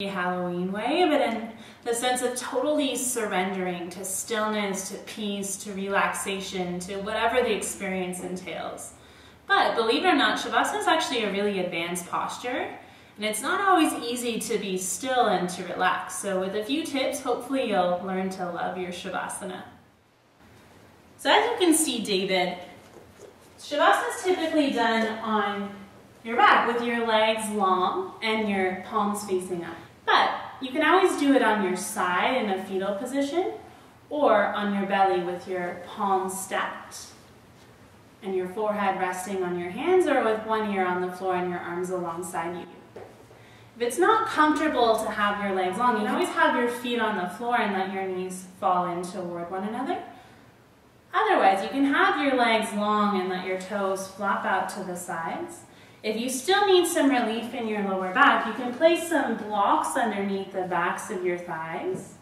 Halloween way, but in the sense of totally surrendering to stillness, to peace, to relaxation, to whatever the experience entails. But believe it or not, Shavasana is actually a really advanced posture, and it's not always easy to be still and to relax. So with a few tips, hopefully you'll learn to love your Shavasana. So as you can see, David, Shavasana is typically done on your back with your legs long and your palms facing up. But you can always do it on your side in a fetal position or on your belly with your palms stacked and your forehead resting on your hands or with one ear on the floor and your arms alongside you. If it's not comfortable to have your legs long, you can always have your feet on the floor and let your knees fall in toward one another. Otherwise, you can have your legs long and let your toes flop out to the sides. If you still need some relief in your lower back, you can place some blocks underneath the backs of your thighs.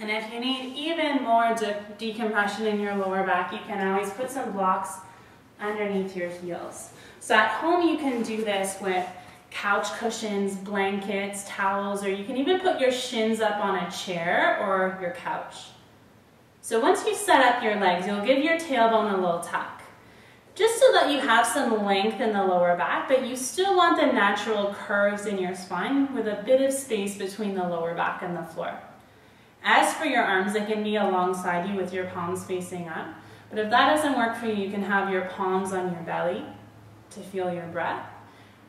And if you need even more decompression in your lower back, you can always put some blocks underneath your heels. So at home you can do this with couch cushions, blankets, towels, or you can even put your shins up on a chair or your couch. So once you set up your legs, you'll give your tailbone a little tuck, just so that you have some length in the lower back, but you still want the natural curves in your spine with a bit of space between the lower back and the floor. As for your arms, they can be alongside you with your palms facing up, but if that doesn't work for you, you can have your palms on your belly to feel your breath,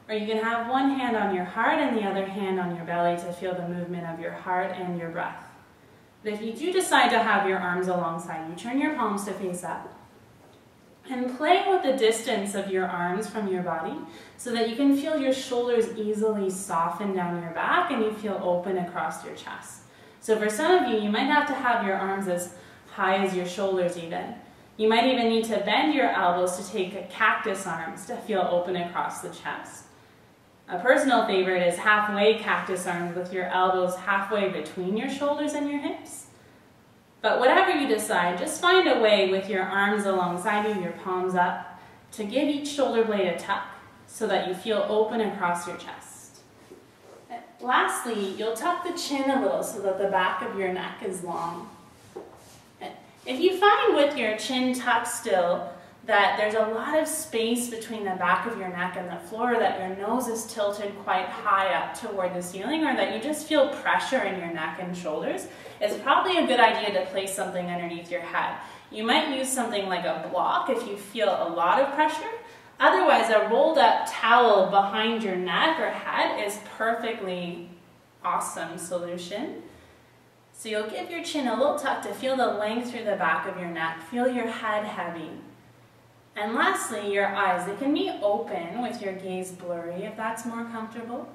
or you can have one hand on your heart and the other hand on your belly to feel the movement of your heart and your breath. But if you do decide to have your arms alongside you, turn your palms to face up, and play with the distance of your arms from your body so that you can feel your shoulders easily soften down your back and you feel open across your chest. So for some of you, you might have to have your arms as high as your shoulders even. You might even need to bend your elbows to take a cactus arms to feel open across the chest. A personal favorite is halfway cactus arms with your elbows halfway between your shoulders and your hips. But whatever you decide, just find a way with your arms alongside you, your palms up, to give each shoulder blade a tuck so that you feel open across your chest. And lastly, you'll tuck the chin a little so that the back of your neck is long. And if you find with your chin tucked still that there's a lot of space between the back of your neck and the floor, that your nose is tilted quite high up toward the ceiling, or that you just feel pressure in your neck and shoulders, it's probably a good idea to place something underneath your head. You might use something like a block if you feel a lot of pressure. Otherwise, a rolled up towel behind your neck or head is perfectly awesome solution. So you'll give your chin a little tuck to feel the length through the back of your neck, feel your head heavy. And lastly, your eyes. They can be open with your gaze blurry if that's more comfortable.